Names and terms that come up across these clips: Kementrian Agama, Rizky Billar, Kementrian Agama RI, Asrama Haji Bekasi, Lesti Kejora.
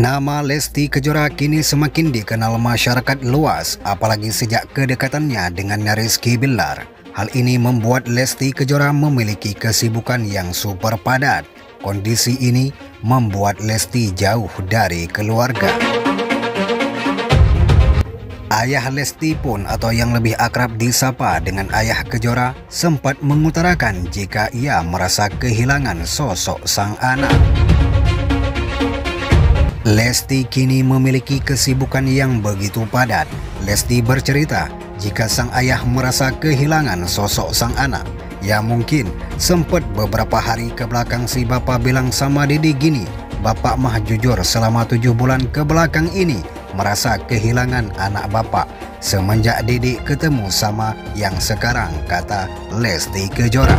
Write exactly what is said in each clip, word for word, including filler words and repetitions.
Nama Lesti Kejora kini semakin dikenal masyarakat luas, apalagi sejak kedekatannya dengan Rizky Billar. Hal ini membuat Lesti Kejora memiliki kesibukan yang super padat. Kondisi ini membuat Lesti jauh dari keluarga. Ayah Lesti pun, atau yang lebih akrab disapa dengan Ayah Kejora, sempat mengutarakan jika ia merasa kehilangan sosok sang anak. Lesti kini memiliki kesibukan yang begitu padat. Lesti bercerita jika sang ayah merasa kehilangan sosok sang anak. Ya mungkin sempat beberapa hari kebelakang si bapak bilang sama Dede gini, bapak mah jujur selama tujuh bulan kebelakang ini merasa kehilangan anak bapak semenjak Dede ketemu sama yang sekarang, kata Lesti Kejora.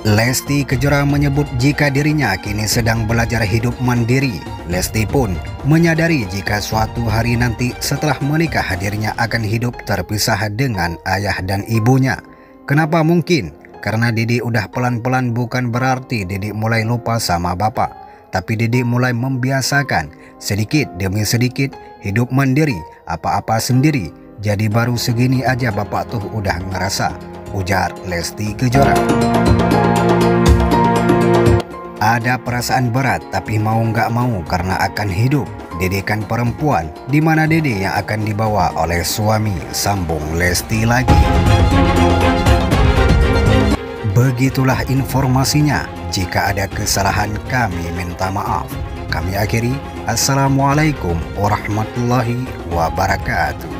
Lesti Kejora menyebut jika dirinya kini sedang belajar hidup mandiri. Lesti pun menyadari jika suatu hari nanti setelah menikah dirinya akan hidup terpisah dengan ayah dan ibunya. Kenapa mungkin? Karena Dede udah pelan-pelan, bukan berarti Dede mulai lupa sama bapak. Tapi Dede mulai membiasakan sedikit demi sedikit hidup mandiri, apa-apa sendiri. Jadi baru segini aja bapak tuh udah ngerasa, ujar Lesti Kejora. Ada perasaan berat tapi mau nggak mau karena akan hidup. Dede kan perempuan, di mana Dede yang akan dibawa oleh suami, sambung Lesti lagi. Begitulah informasinya. Jika ada kesalahan kami minta maaf. Kami akhiri. Assalamualaikum warahmatullahi wabarakatuh.